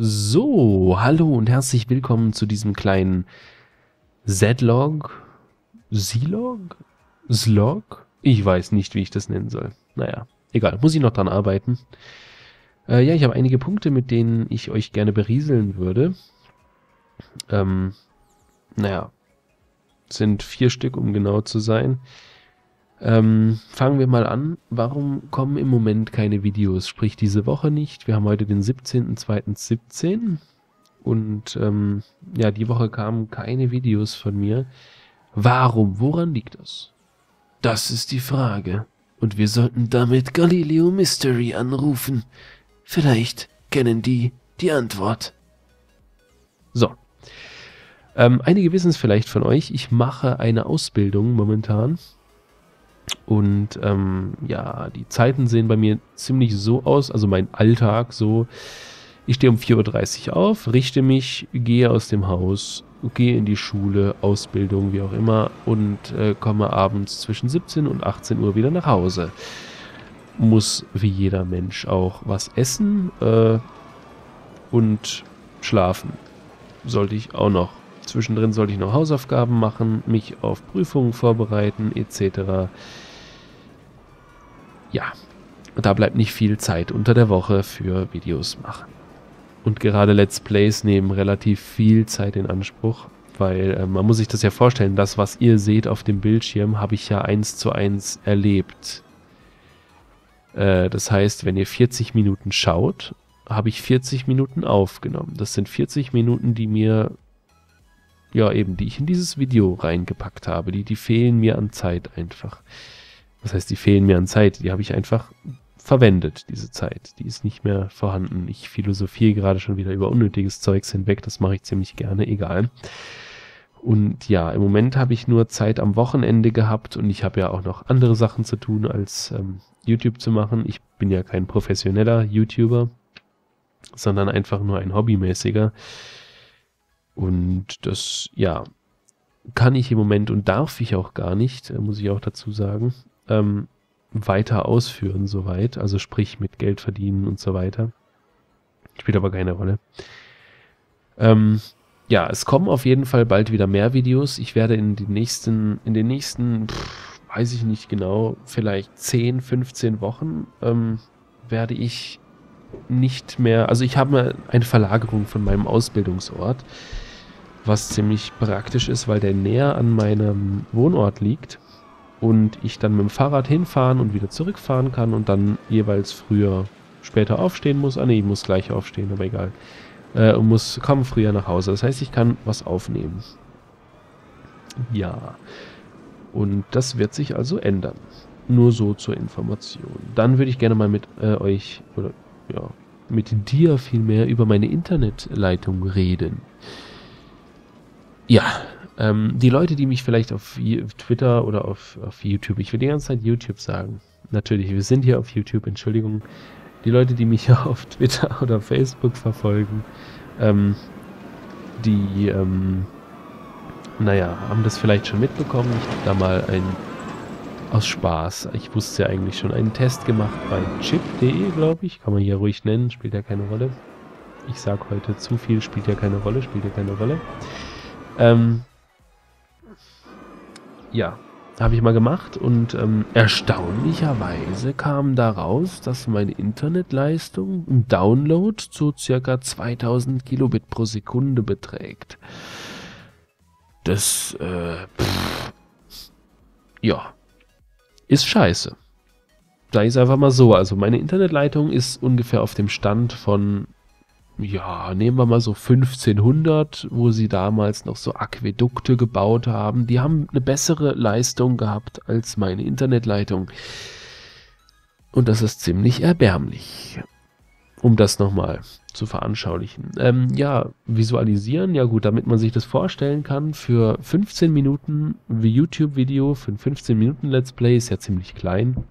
So, hallo und herzlich willkommen zu diesem kleinen Z-LOG? Ich weiß nicht, wie ich das nennen soll. Naja, egal, muss ich noch dran arbeiten. Ja, ich habe einige Punkte, mit denen ich euch gerne berieseln würde. Naja, sind 4 Stück, um genau zu sein. Fangen wir mal an. Warum kommen im Moment keine Videos? Sprich, diese Woche nicht. Wir haben heute den 17.02.17. Und ja, die Woche kamen keine Videos von mir. Warum? Woran liegt das? Das ist die Frage. Und wir sollten damit Galileo Mystery anrufen. Vielleicht kennen die die Antwort. So. Einige wissen es vielleicht von euch. Ich mache eine Ausbildung momentan. Und ja, die Zeiten sehen bei mir ziemlich so aus, also mein Alltag so. Ich stehe um 4.30 Uhr auf, richte mich, gehe aus dem Haus, gehe in die Schule, Ausbildung, wie auch immer, und komme abends zwischen 17 und 18 Uhr wieder nach Hause. Muss wie jeder Mensch auch was essen und schlafen. Sollte ich auch noch. Zwischendrin sollte ich noch Hausaufgaben machen, mich auf Prüfungen vorbereiten, etc. Ja, da bleibt nicht viel Zeit unter der Woche für Videos machen. Und gerade Let's Plays nehmen relativ viel Zeit in Anspruch, weil man muss sich das ja vorstellen, das, was ihr seht auf dem Bildschirm, habe ich ja 1:1 erlebt. Das heißt, wenn ihr 40 Minuten schaut, habe ich 40 Minuten aufgenommen. Das sind 40 Minuten, die mir... Ja, eben, die ich in dieses Video reingepackt habe. Die fehlen mir an Zeit einfach. Was heißt, die fehlen mir an Zeit? Die habe ich einfach verwendet, diese Zeit. Die ist nicht mehr vorhanden. Ich philosophiere gerade schon wieder über unnötiges Zeugs hinweg. Das mache ich ziemlich gerne, egal. Und ja, im Moment habe ich nur Zeit am Wochenende gehabt und ich habe ja auch noch andere Sachen zu tun, als YouTube zu machen. Ich bin ja kein professioneller YouTuber, sondern einfach nur ein hobbymäßiger. Und das, ja, kann ich im Moment und darf ich auch gar nicht, muss ich auch dazu sagen, weiter ausführen soweit. Also sprich mit Geld verdienen und so weiter. Spielt aber keine Rolle. Ja, es kommen auf jeden Fall bald wieder mehr Videos. Ich werde in den nächsten, weiß ich nicht genau, vielleicht 10, 15 Wochen werde ich nicht mehr, also ich habe eine Verlagerung von meinem Ausbildungsort, was ziemlich praktisch ist, weil der näher an meinem Wohnort liegt und ich dann mit dem Fahrrad hinfahren und wieder zurückfahren kann und dann jeweils später aufstehen muss. Ah ne, ich muss gleich aufstehen, aber egal. Und komme früher nach Hause. Das heißt, ich kann was aufnehmen. Ja. Und das wird sich also ändern. Nur so zur Information. Dann würde ich gerne mal mit euch, oder ja, mit dir vielmehr über meine Internetleitung reden. Ja, die Leute, die mich vielleicht auf Twitter oder auf YouTube, ich will die ganze Zeit YouTube sagen, natürlich, wir sind hier auf YouTube, Entschuldigung, die Leute, die mich auf Twitter oder Facebook verfolgen, die, naja, haben das vielleicht schon mitbekommen, ich habe da mal aus Spaß, ich wusste ja eigentlich schon, einen Test gemacht bei chip.de, glaube ich, kann man hier ruhig nennen, spielt ja keine Rolle. Ich sage heute zu viel, spielt ja keine Rolle. Ja, habe ich mal gemacht und erstaunlicherweise kam daraus, dass meine Internetleistung im Download so circa 2000 Kilobit pro Sekunde beträgt. Das, ja, ist scheiße. Da ist einfach mal so, also meine Internetleitung ist ungefähr auf dem Stand von, ja, nehmen wir mal so 1500, wo sie damals noch so Aquädukte gebaut haben. Die haben eine bessere Leistung gehabt als meine Internetleitung. Und das ist ziemlich erbärmlich. Um das nochmal zu veranschaulichen. Ja, visualisieren, ja gut, damit man sich das vorstellen kann, für 15 Minuten YouTube-Video, für ein 15 Minuten Let's Play ist ja ziemlich klein.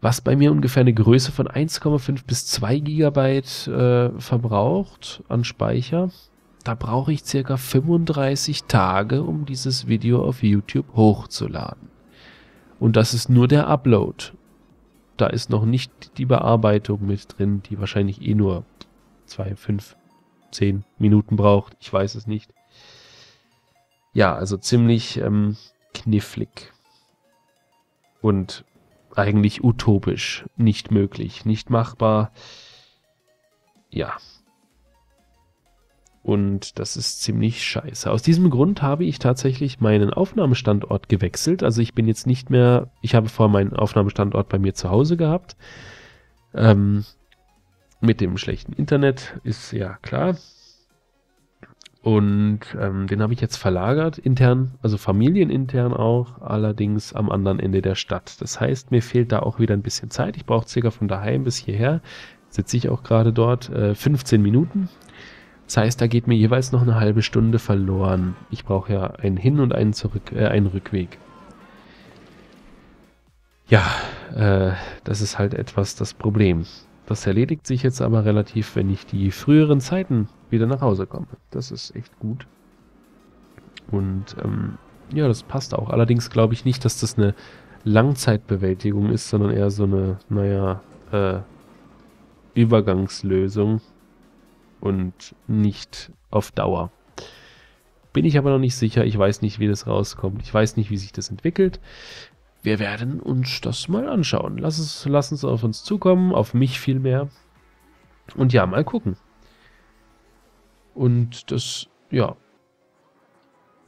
Was bei mir ungefähr eine Größe von 1,5 bis 2 Gigabyte verbraucht an Speicher. Da brauche ich circa 35 Tage, um dieses Video auf YouTube hochzuladen. Und das ist nur der Upload. Da ist noch nicht die Bearbeitung mit drin, die wahrscheinlich eh nur 2, 5, 10 Minuten braucht. Ich weiß es nicht. Ja, also ziemlich knifflig. Und eigentlich utopisch. Nicht möglich, nicht machbar. Ja. Und das ist ziemlich scheiße. Aus diesem Grund habe ich tatsächlich meinen Aufnahmestandort gewechselt. Also ich bin jetzt nicht mehr... Ich habe vorher meinen Aufnahmestandort bei mir zu Hause gehabt. Mit dem schlechten Internet ist ja klar. Und den habe ich jetzt verlagert, intern, also familienintern auch, allerdings am anderen Ende der Stadt. Das heißt, mir fehlt da auch wieder ein bisschen Zeit. Ich brauche circa von daheim bis hierher, sitze ich auch gerade dort, 15 Minuten. Das heißt, da geht mir jeweils noch eine halbe Stunde verloren. Ich brauche ja einen Hin- und einen Zurück, einen Rückweg. Ja, das ist halt etwas das Problem. Das erledigt sich jetzt aber relativ, wenn ich die früheren Zeiten wieder nach Hause komme. Das ist echt gut. Und ja, das passt auch. Allerdings glaube ich nicht, dass das eine Langzeitbewältigung ist, sondern eher so eine, naja, Übergangslösung. Und nicht auf Dauer. Bin ich aber noch nicht sicher. Ich weiß nicht, wie das rauskommt. Ich weiß nicht, wie sich das entwickelt. Wir werden uns das mal anschauen. Lass uns auf uns zukommen. Auf mich vielmehr. Und ja, mal gucken. Und das, ja.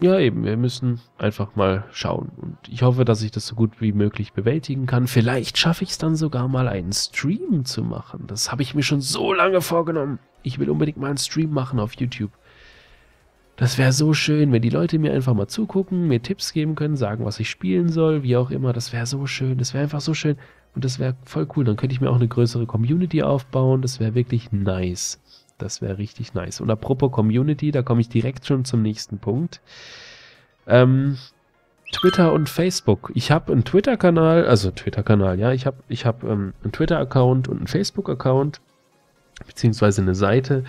Ja, eben. Wir müssen einfach mal schauen. Und ich hoffe, dass ich das so gut wie möglich bewältigen kann. Vielleicht schaffe ich es dann sogar mal, einen Stream zu machen. Das habe ich mir schon so lange vorgenommen. Ich will unbedingt mal einen Stream machen auf YouTube. Das wäre so schön, wenn die Leute mir einfach mal zugucken, mir Tipps geben können, sagen, was ich spielen soll, wie auch immer. Das wäre so schön. Das wäre einfach so schön. Und das wäre voll cool. Dann könnte ich mir auch eine größere Community aufbauen. Das wäre wirklich nice. Das wäre richtig nice. Und apropos Community, da komme ich direkt schon zum nächsten Punkt. Twitter und Facebook. Ich habe einen Twitter-Kanal, ja. Ich hab einen Twitter-Account und einen Facebook-Account, beziehungsweise eine Seite,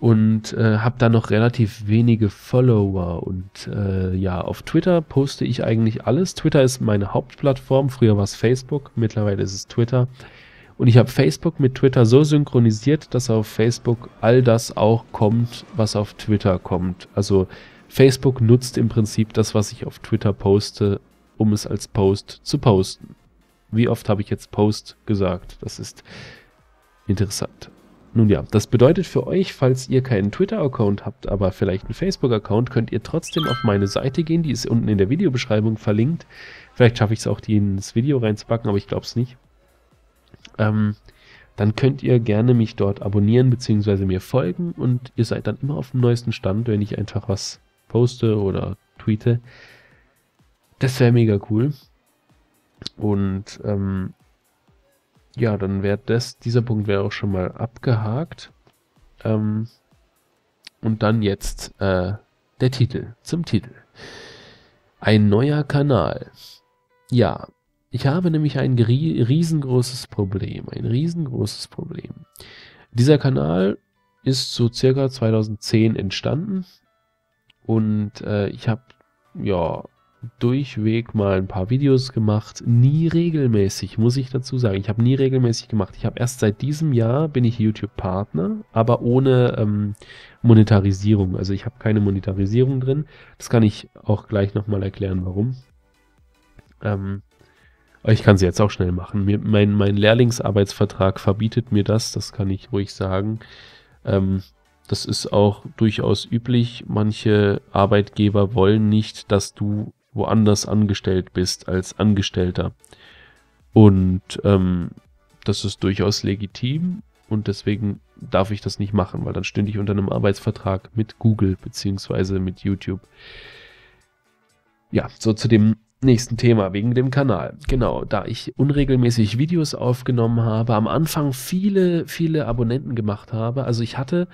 und habe da noch relativ wenige Follower. Und ja, auf Twitter poste ich eigentlich alles. Twitter ist meine Hauptplattform. Früher war es Facebook, mittlerweile ist es Twitter. Und ich habe Facebook mit Twitter so synchronisiert, dass auf Facebook all das auch kommt, was auf Twitter kommt. Also Facebook nutzt im Prinzip das, was ich auf Twitter poste, um es als Post zu posten. Wie oft habe ich jetzt Post gesagt? Das ist interessant. Nun ja, das bedeutet für euch, falls ihr keinen Twitter-Account habt, aber vielleicht einen Facebook-Account, könnt ihr trotzdem auf meine Seite gehen, die ist unten in der Videobeschreibung verlinkt. Vielleicht schaffe ich es auch, die ins Video reinzupacken, aber ich glaube es nicht. Dann könnt ihr gerne mich dort abonnieren bzw. mir folgen, und ihr seid dann immer auf dem neuesten Stand, wenn ich einfach was poste oder tweete. Das wäre mega cool. Und ja, dann wäre dieser Punkt wäre auch schon mal abgehakt. Und dann jetzt der Titel. Zum Titel. Ein neuer Kanal. Ja, ich habe nämlich ein riesengroßes Problem. Ein riesengroßes Problem. Dieser Kanal ist so circa 2010 entstanden. Und ich habe, ja... durchweg mal ein paar Videos gemacht, nie regelmäßig, muss ich dazu sagen. Ich habe nie regelmäßig gemacht. Ich habe erst seit diesem Jahr bin ich YouTube-Partner, aber ohne Monetarisierung. Also ich habe keine Monetarisierung drin. Das kann ich auch gleich nochmal erklären, warum. Ich kann sie jetzt auch schnell machen. Mein Lehrlingsarbeitsvertrag verbietet mir das. Das kann ich ruhig sagen. Das ist auch durchaus üblich. Manche Arbeitgeber wollen nicht, dass du woanders angestellt bist als Angestellter. Und das ist durchaus legitim, und deswegen darf ich das nicht machen, weil dann stünde ich unter einem Arbeitsvertrag mit Google bzw. mit YouTube. Ja, so zu dem nächsten Thema, wegen dem Kanal. Genau, da ich unregelmäßig Videos aufgenommen habe, am Anfang viele Abonnenten gemacht habe. Also ich hatte...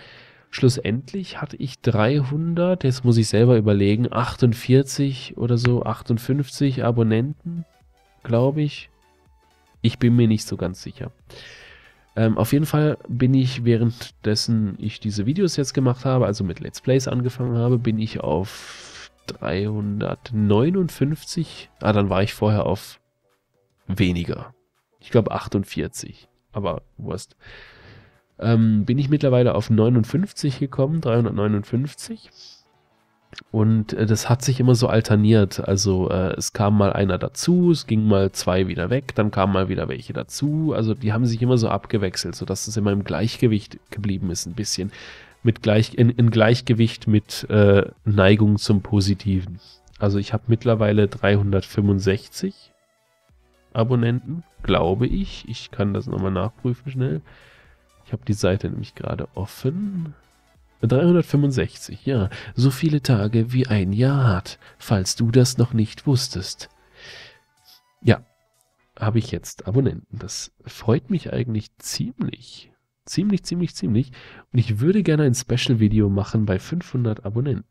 Schlussendlich hatte ich 300, jetzt muss ich selber überlegen, 48 oder so, 58 Abonnenten, glaube ich. Ich bin mir nicht so ganz sicher. Auf jeden Fall bin ich, währenddessen ich diese Videos jetzt gemacht habe, also mit Let's Plays angefangen habe, bin ich auf 359. Ah, dann war ich vorher auf weniger. Ich glaube 48, aber Wurst. bin ich mittlerweile auf 59 gekommen, 359. Und das hat sich immer so alterniert, also es kam mal einer dazu, es ging mal zwei wieder weg, dann kamen mal wieder welche dazu, also die haben sich immer so abgewechselt, sodass es immer im Gleichgewicht geblieben ist, ein bisschen mit Gleichgewicht mit Neigung zum Positiven. Also ich habe mittlerweile 365 Abonnenten, glaube ich. Ich kann das nochmal nachprüfen schnell. Ich habe die Seite nämlich gerade offen. 365, ja, so viele Tage wie ein Jahr hat, falls du das noch nicht wusstest. Ja, habe ich jetzt Abonnenten. Das freut mich eigentlich ziemlich. Ziemlich. Und ich würde gerne ein Special-Video machen bei 500 Abonnenten.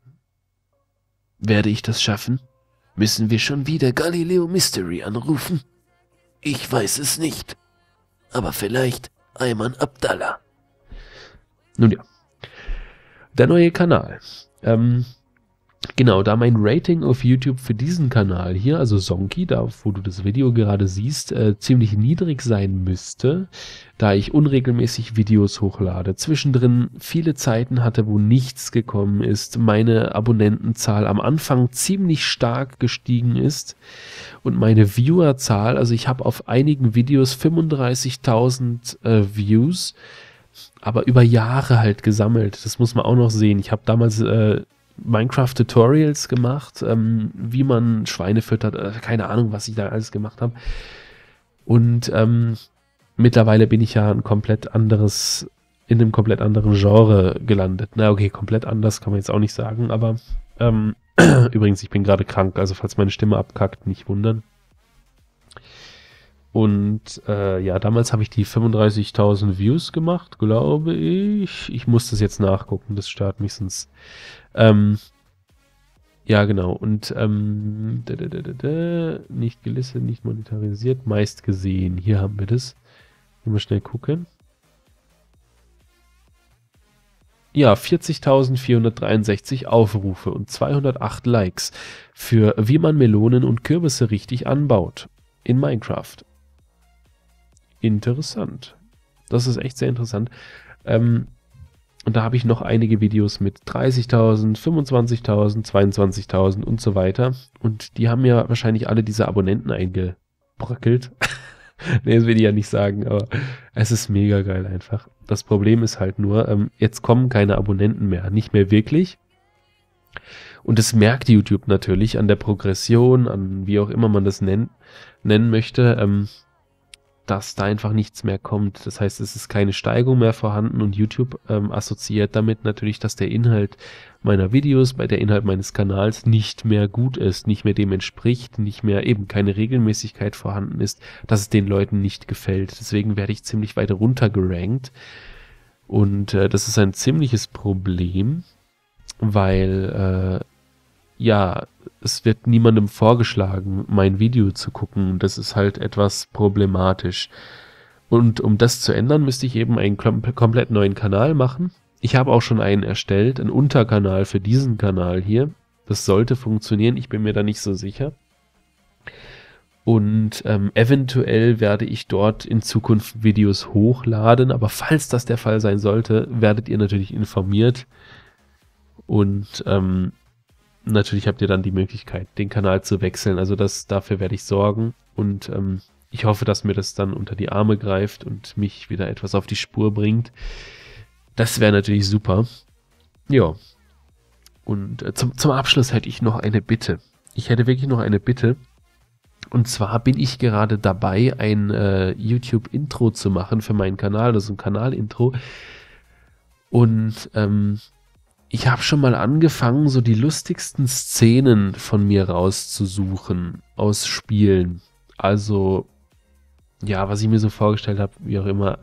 Werde ich das schaffen? Müssen wir schon wieder Galileo Mystery anrufen? Ich weiß es nicht. Aber vielleicht Ayman Abdallah. Nun ja. Der neue Kanal. Genau, da mein Rating auf YouTube für diesen Kanal hier, also Zonky, da wo du das Video gerade siehst, ziemlich niedrig sein müsste, da ich unregelmäßig Videos hochlade, zwischendrin viele Zeiten hatte, wo nichts gekommen ist, meine Abonnentenzahl am Anfang ziemlich stark gestiegen ist und meine Viewerzahl, also ich habe auf einigen Videos 35.000 Views, aber über Jahre halt gesammelt. Das muss man auch noch sehen. Ich habe damals Minecraft-Tutorials gemacht, wie man Schweine füttert, keine Ahnung, was ich da alles gemacht habe. Und mittlerweile bin ich ja in einem komplett anderen Genre gelandet. Na okay, komplett anders kann man jetzt auch nicht sagen, aber übrigens, ich bin gerade krank, also falls meine Stimme abkackt, nicht wundern. Und ja, damals habe ich die 35.000 Views gemacht, glaube ich. Ich muss das jetzt nachgucken, das stört mich sonst. Ja, genau. Und nicht gelistet, nicht monetarisiert, meist gesehen. Hier haben wir das. Mal schnell gucken. Ja, 40.463 Aufrufe und 208 Likes für wie man Melonen und Kürbisse richtig anbaut in Minecraft. Interessant. Das ist echt sehr interessant. Und da habe ich noch einige Videos mit 30.000, 25.000, 22.000 und so weiter. Und die haben ja wahrscheinlich alle diese Abonnenten eingebröckelt. Ne, das will ich ja nicht sagen, aber es ist mega geil einfach. Das Problem ist halt nur, jetzt kommen keine Abonnenten mehr. Nicht mehr wirklich. Und das merkt YouTube natürlich an der Progression, an wie auch immer man das nennen möchte, dass da einfach nichts mehr kommt. Das heißt, es ist keine Steigung mehr vorhanden und YouTube assoziiert damit natürlich, dass der Inhalt meiner Videos, der Inhalt meines Kanals nicht mehr gut ist, nicht mehr dem entspricht, nicht mehr eben keine Regelmäßigkeit vorhanden ist, dass es den Leuten nicht gefällt. Deswegen werde ich ziemlich weit runtergerankt und das ist ein ziemliches Problem, weil ja, es wird niemandem vorgeschlagen, mein Video zu gucken. Das ist halt etwas problematisch. Und um das zu ändern, müsste ich eben einen komplett neuen Kanal machen. Ich habe auch schon einen erstellt, einen Unterkanal für diesen Kanal hier. Das sollte funktionieren, ich bin mir da nicht so sicher. Und eventuell werde ich dort in Zukunft Videos hochladen. Aber falls das der Fall sein sollte, werdet ihr natürlich informiert. Und natürlich habt ihr dann die Möglichkeit, den Kanal zu wechseln. Also dafür werde ich sorgen. Und ich hoffe, dass mir das dann unter die Arme greift und mich wieder etwas auf die Spur bringt. Das wäre natürlich super. Ja. Und zum Abschluss hätte ich noch eine Bitte. Ich hätte wirklich noch eine Bitte. Und zwar bin ich gerade dabei, ein YouTube-Intro zu machen für meinen Kanal. Das ist ein Kanal-Intro. Und ich habe schon mal angefangen, so die lustigsten Szenen von mir rauszusuchen aus Spielen. Also, ja, was ich mir so vorgestellt habe, wie auch immer,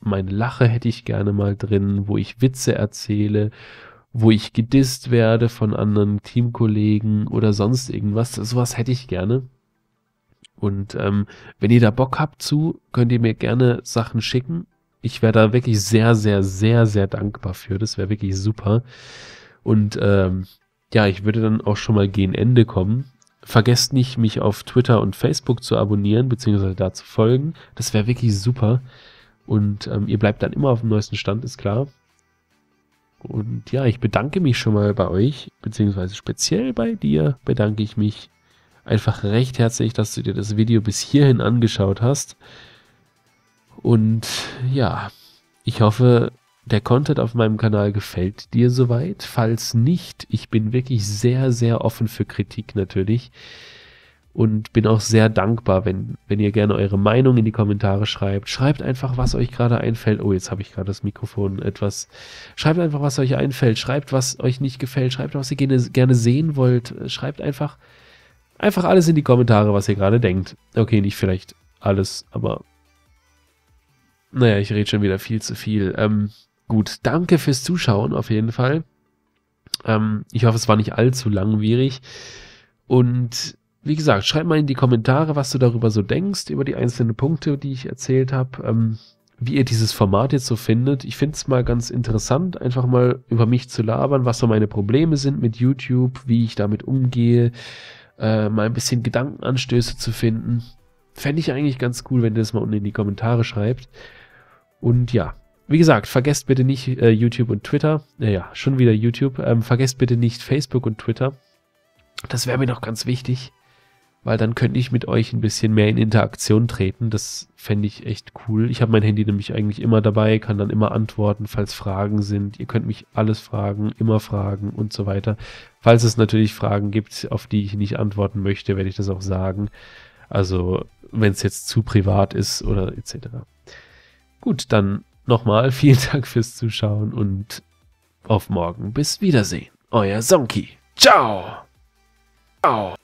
meine Lache hätte ich gerne mal drin, wo ich Witze erzähle, wo ich gedisst werde von anderen Teamkollegen oder sonst irgendwas. Sowas hätte ich gerne. Und wenn ihr da Bock habt zu, könnt ihr mir gerne Sachen schicken. Ich wäre da wirklich sehr dankbar für. Das wäre wirklich super. Und ja, ich würde dann auch schon mal gegen Ende kommen. Vergesst nicht, mich auf Twitter und Facebook zu abonnieren, beziehungsweise da zu folgen. Das wäre wirklich super. Und ihr bleibt dann immer auf dem neuesten Stand, ist klar. Und ja, ich bedanke mich schon mal bei euch, beziehungsweise speziell bei dir bedanke ich mich einfach recht herzlich, dass du dir das Video bis hierhin angeschaut hast. Und ja, ich hoffe, der Content auf meinem Kanal gefällt dir soweit. Falls nicht, ich bin wirklich sehr, sehr offen für Kritik natürlich und bin auch sehr dankbar, wenn ihr gerne eure Meinung in die Kommentare schreibt. Schreibt einfach, was euch gerade einfällt. Oh, jetzt habe ich gerade das Mikrofon etwas. Schreibt einfach, was euch einfällt. Schreibt, was euch nicht gefällt. Schreibt, was ihr gerne sehen wollt. Schreibt einfach alles in die Kommentare, was ihr gerade denkt. Okay, nicht vielleicht alles, aber naja, ich rede schon wieder viel zu viel. Gut, danke fürs Zuschauen auf jeden Fall. Ich hoffe, es war nicht allzu langwierig. Und wie gesagt, schreib mal in die Kommentare, was du darüber so denkst, über die einzelnen Punkte, die ich erzählt habe, wie ihr dieses Format jetzt so findet. Ich finde es mal ganz interessant, einfach mal über mich zu labern, was so meine Probleme sind mit YouTube, wie ich damit umgehe, mal ein bisschen Gedankenanstöße zu finden. Fände ich eigentlich ganz cool, wenn ihr das mal unten in die Kommentare schreibt. Und ja, wie gesagt, vergesst bitte nicht YouTube und Twitter. Naja, schon wieder YouTube. Vergesst bitte nicht Facebook und Twitter. Das wäre mir noch ganz wichtig, weil dann könnte ich mit euch ein bisschen mehr in Interaktion treten. Das fände ich echt cool. Ich habe mein Handy nämlich eigentlich immer dabei, kann dann immer antworten, falls Fragen sind. Ihr könnt mich alles fragen, immer fragen und so weiter. Falls es natürlich Fragen gibt, auf die ich nicht antworten möchte, werde ich das auch sagen. Also, wenn es jetzt zu privat ist oder etc. Gut, dann nochmal vielen Dank fürs Zuschauen und auf morgen. Bis Wiedersehen. Euer Zonky. Ciao. Ciao.